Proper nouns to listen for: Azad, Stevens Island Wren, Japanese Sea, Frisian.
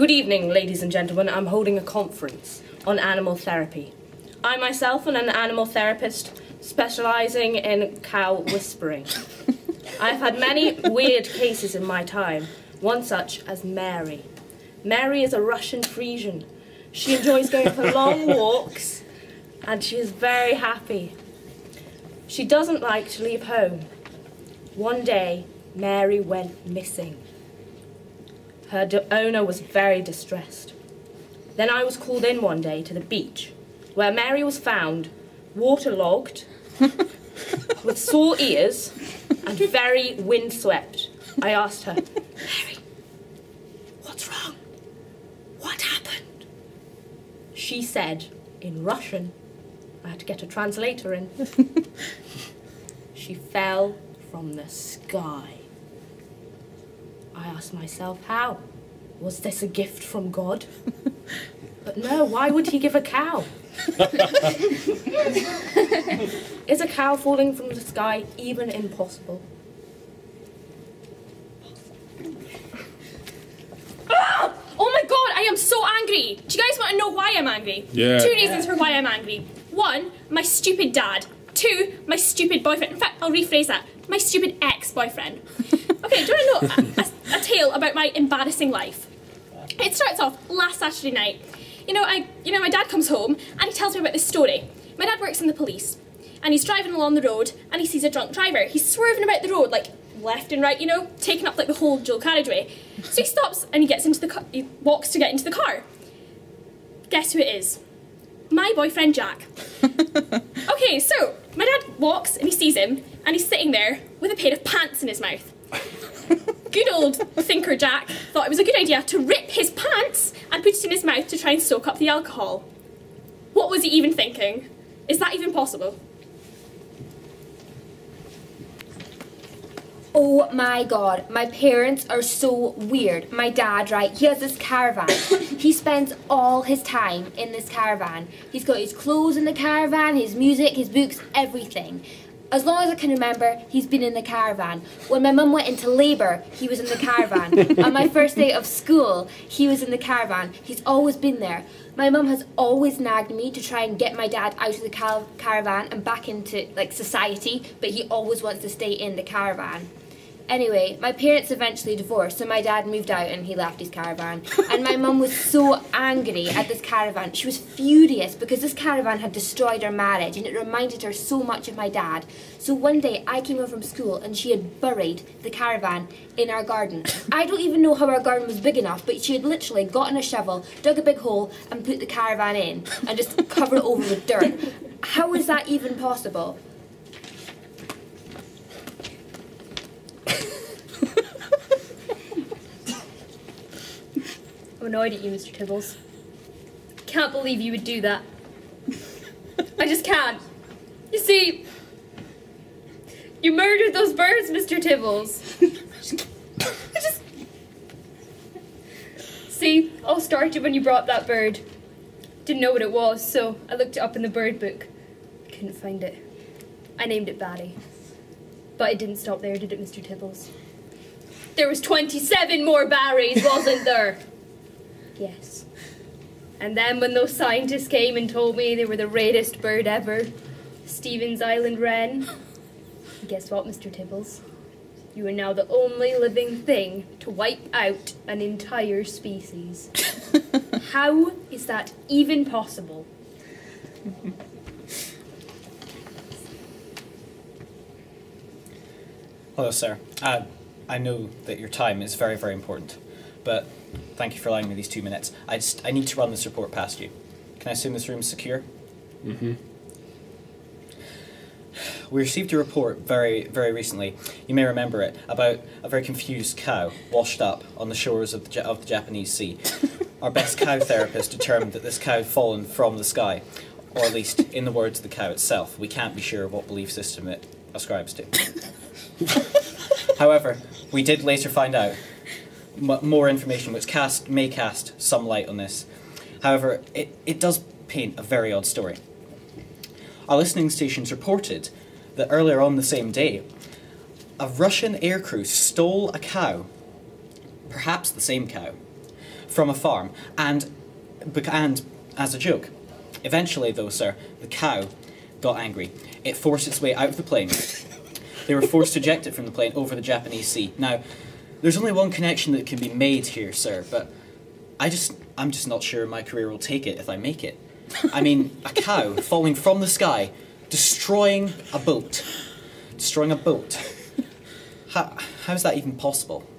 Good evening, ladies and gentlemen. I'm holding a conference on animal therapy. I myself am an animal therapist specialising in cow whispering. I've had many weird cases in my time, one such as Mary. Mary is a Russian Frisian. She enjoys going for long walks and she is very happy. She doesn't like to leave home. One day, Mary went missing. Her owner was very distressed. Then I was called in one day to the beach, where Mary was found, waterlogged, with sore ears, and very windswept. I asked her, Mary, what's wrong? What happened? She said, in Russian, I had to get a translator in, she fell from the sky. I asked myself, how? Was this a gift from God? But no, why would he give a cow? Is a cow falling from the sky even impossible? Oh my God, I am so angry. Do you guys want to know why I'm angry? Yeah. Two reasons for why I'm angry. One, my stupid dad. Two, my stupid boyfriend. In fact, I'll rephrase that. My stupid ex-boyfriend. Okay, do you want to know a tale about my embarrassing life? It starts off last Saturday night. You know, my dad comes home and he tells me about this story. My dad works in the police and he's driving along the road and he sees a drunk driver. He's swerving about the road, like left and right, you know, taking up like the whole dual carriageway. So he stops and he gets into the car, he walks to get into the car. Guess who it is? My boyfriend, Jack. Okay, so my dad walks and he sees him and he's sitting there with a pair of pants in his mouth. Good old thinker Jack thought it was a good idea to rip his pants and put it in his mouth to try and soak up the alcohol. What was he even thinking? Is that even possible? Oh my God, my parents are so weird. My dad, right, he has this caravan. He spends all his time in this caravan. He's got his clothes in the caravan, his music, his books, everything. As long as I can remember, he's been in the caravan. When my mum went into labour, he was in the caravan. On my first day of school, he was in the caravan. He's always been there. My mum has always nagged me to try and get my dad out of the caravan and back into like society, but he always wants to stay in the caravan. Anyway, my parents eventually divorced, so my dad moved out and he left his caravan. And my mum was so angry at this caravan. She was furious because this caravan had destroyed her marriage and it reminded her so much of my dad. So one day I came home from school and she had buried the caravan in our garden. I don't even know how our garden was big enough, but she had literally gotten a shovel, dug a big hole and put the caravan in and just covered it over with dirt. How is that even possible? I'm annoyed at you, Mr. Tibbles. Can't believe you would do that. I just can't. You see, you murdered those birds, Mr. Tibbles. I just... See, all started when you brought up that bird. Didn't know what it was, so I looked it up in the bird book. Couldn't find it. I named it Batty. But it didn't stop there, did it, Mr. Tibbles? There was 27 more Barrys, wasn't there? Yes. And then when those scientists came and told me they were the rarest bird ever, Stevens Island Wren, guess what, Mr. Tibbles? You are now the only living thing to wipe out an entire species. How is that even possible? Hello, sir. I know that your time is very, very important, but thank you for allowing me these 2 minutes. I need to run this report past you. Can I assume this room is secure? Mm-hmm. We received a report very, very recently, you may remember it, about a very confused cow washed up on the shores of the Japanese Sea. Our best cow therapist determined that this cow had fallen from the sky, or at least in the words of the cow itself. We can't be sure what belief system it ascribes to. However, we did later find out more information which may cast some light on this. However, it does paint a very odd story. Our listening stations reported that earlier on the same day, a Russian aircrew stole a cow, perhaps the same cow, from a farm, and as a joke. Eventually, though, sir, the cow got angry. It forced its way out of the plane. They were forced to eject it from the plane over the Japanese Sea. Now, there's only one connection that can be made here, sir, but I'm just not sure my career will take it if I make it. I mean, a cow falling from the sky, destroying a boat. How is that even possible?